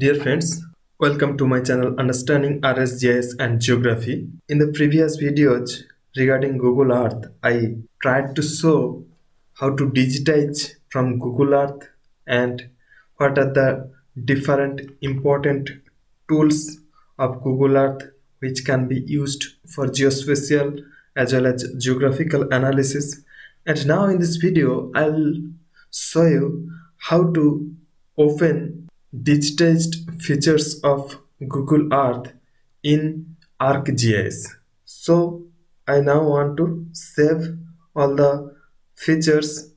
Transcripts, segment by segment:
Dear friends, welcome to my channel Understanding RSGIS and Geography. In the previous videos regarding Google Earth, I tried to show how to digitize from Google Earth and what are the different important tools of Google Earth which can be used for geospatial as well as geographical analysis. And now in this video, I'll show you how to open digitized features of Google Earth in ArcGIS. So I now want to save all the features,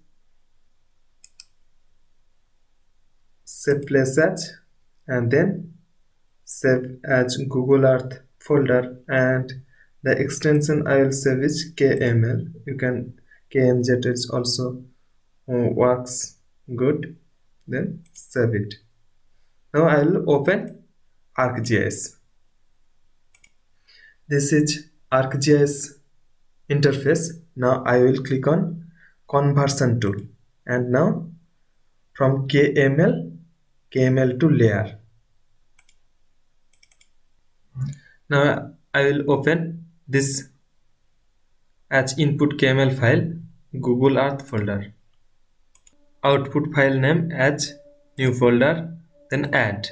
save place as, and then save as Google Earth folder, and the extension I will save is KML. You can KMZ, it also works good. Then save it. Now I will open ArcGIS. This is ArcGIS interface. Now I will click on conversion tool, and now from KML to layer. Now I will open this as input KML file, Google Earth folder. Output file name as new folder, then add.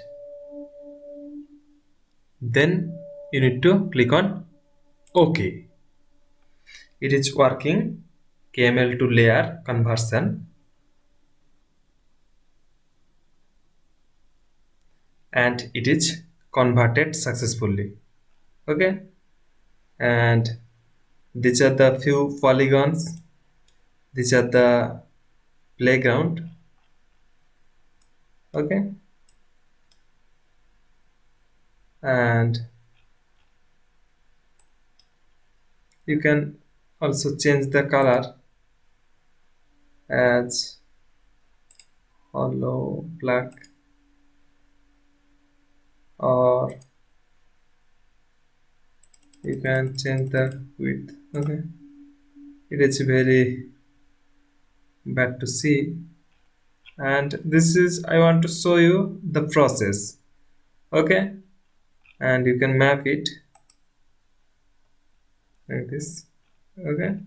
Then you need to click on OK. It is working. KML to layer conversion. And it is converted successfully. Okay. And these are the few polygons. These are the playground. Okay. And you can also change the color as hollow black or you can change the width. Okay, it is very bad to see. And this is, I want to show you the process. Okay, and you can map it like this. Okay.